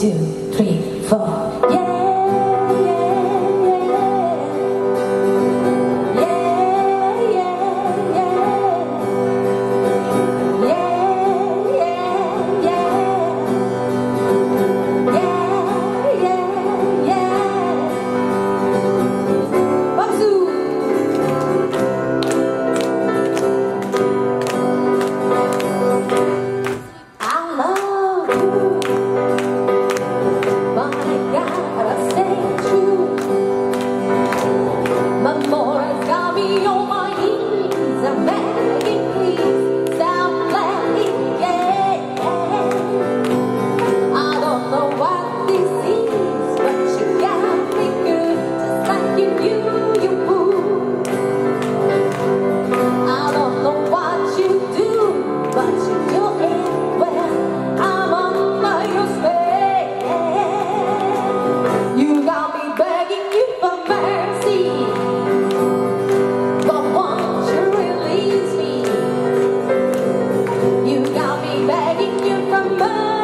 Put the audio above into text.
1, 2, 3, 4. Yeah. Begging you from